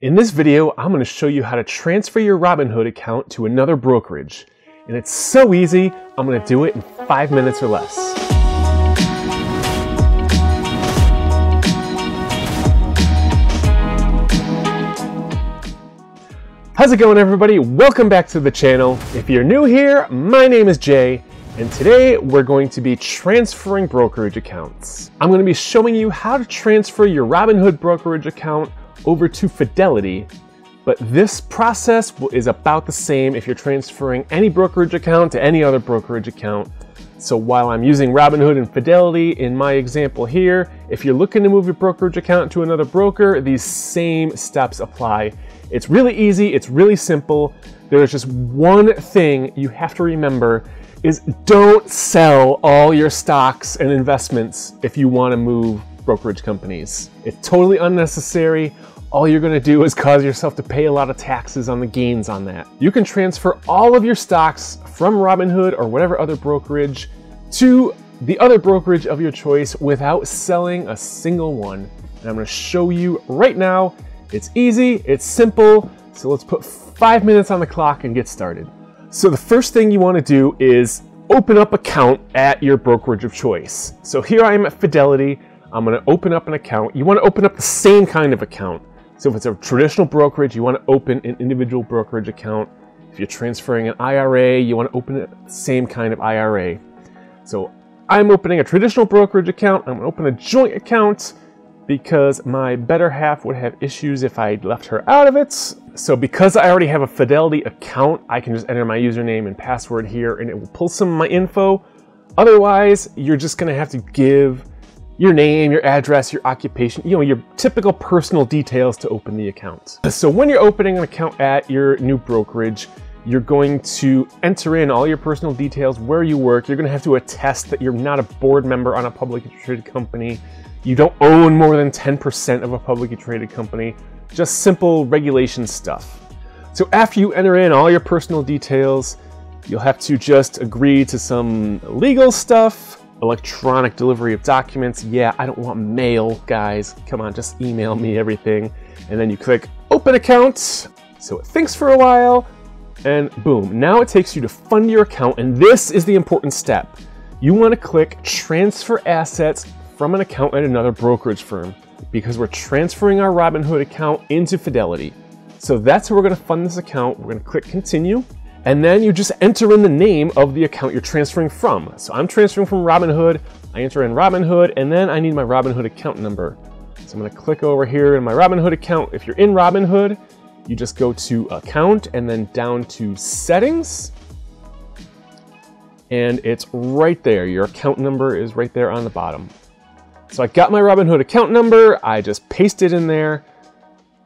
In this video, I'm going to show you how to transfer your Robinhood account to another brokerage. And it's so easy, I'm going to do it in 5 minutes or less. How's it going, everybody? Welcome back to the channel. If you're new here, my name is Jay, and today we're going to be transferring brokerage accounts. I'm going to be showing you how to transfer your Robinhood brokerage account over to Fidelity, but this process is about the same if you're transferring any brokerage account to any other brokerage account. So while I'm using Robinhood and Fidelity in my example here, if you're looking to move your brokerage account to another broker, these same steps apply. It's really easy, it's really simple. There's just one thing you have to remember is don't sell all your stocks and investments if you want to move brokerage companies. It's totally unnecessary. All you're gonna do is cause yourself to pay a lot of taxes on the gains on that. You can transfer all of your stocks from Robinhood or whatever other brokerage to the other brokerage of your choice without selling a single one. And I'm gonna show you right now. It's easy, it's simple. So let's put 5 minutes on the clock and get started. So the first thing you wanna do is open up an account at your brokerage of choice. So here I am at Fidelity. I'm going to open up an account. You want to open up the same kind of account. So if it's a traditional brokerage, you want to open an individual brokerage account. If you're transferring an IRA, you want to open the same kind of IRA. So I'm opening a traditional brokerage account. I'm going to open a joint account because my better half would have issues if I left her out of it. So because I already have a Fidelity account, I can just enter my username and password here and it will pull some of my info. Otherwise, you're just going to have to give your name, your address, your occupation, you know, your typical personal details to open the account. So when you're opening an account at your new brokerage, you're going to enter in all your personal details, where you work. You're gonna have to attest that you're not a board member on a publicly traded company. You don't own more than 10% of a publicly traded company, just simple regulation stuff. So after you enter in all your personal details, you'll have to just agree to some legal stuff, electronic delivery of documents. Yeah, I don't want mail, guys. Come on, just email me everything. And then you click open account. So it thinks for a while and boom, now it takes you to fund your account. And this is the important step. You want to click transfer assets from an account at another brokerage firm because we're transferring our Robinhood account into Fidelity. So that's how we're going to fund this account. We're going to click continue. And then you just enter in the name of the account you're transferring from. So I'm transferring from Robinhood, I enter in Robinhood, and then I need my Robinhood account number. So I'm gonna click over here in my Robinhood account. If you're in Robinhood, you just go to account and then down to settings. And it's right there. Your account number is right there on the bottom. So I got my Robinhood account number. I just paste it in there.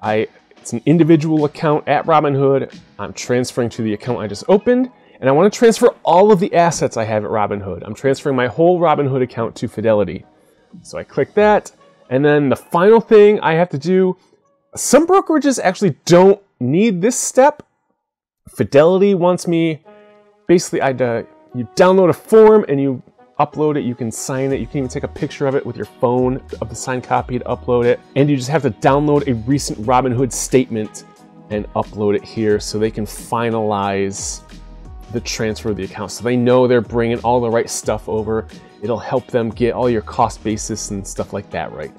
It's an individual account at Robinhood. I'm transferring to the account I just opened, and I want to transfer all of the assets I have at Robinhood. I'm transferring my whole Robinhood account to Fidelity. So I click that, and then the final thing I have to do, some brokerages actually don't need this step. Fidelity wants me, basically you download a form and you upload it, you can sign it, you can even take a picture of it with your phone of the signed copy to upload it, and you just have to download a recent Robinhood statement and upload it here so they can finalize the transfer of the account. So they know they're bringing all the right stuff over. It'll help them get all your cost basis and stuff like that right.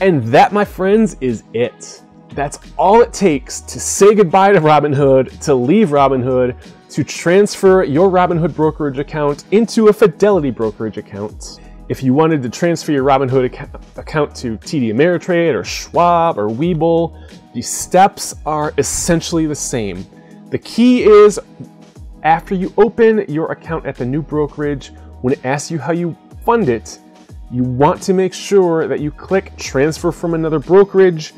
And that, my friends, is it. That's all it takes to say goodbye to Robinhood, to leave Robinhood, to transfer your Robinhood brokerage account into a Fidelity brokerage account. If you wanted to transfer your Robinhood account to TD Ameritrade or Schwab or Webull, the steps are essentially the same. The key is after you open your account at the new brokerage, when it asks you how you fund it, you want to make sure that you click transfer from another brokerage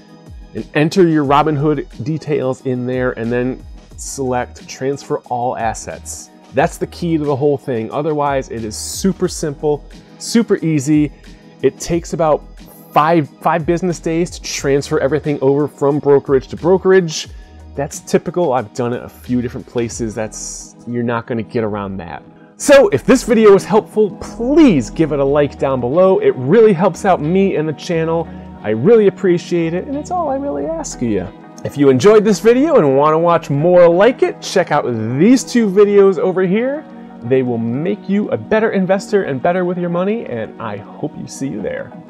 and enter your Robinhood details in there and then select transfer all assets. That's the key to the whole thing. Otherwise, it is super simple, super easy. It takes about five business days to transfer everything over from brokerage to brokerage. That's typical. I've done it a few different places. You're not going to get around that. So if this video was helpful, please give it a like down below. It really helps out me and the channel. I really appreciate it, and it's all I really ask of you. If you enjoyed this video and want to watch more like it, check out these two videos over here. They will make you a better investor and better with your money, and I hope you see you there.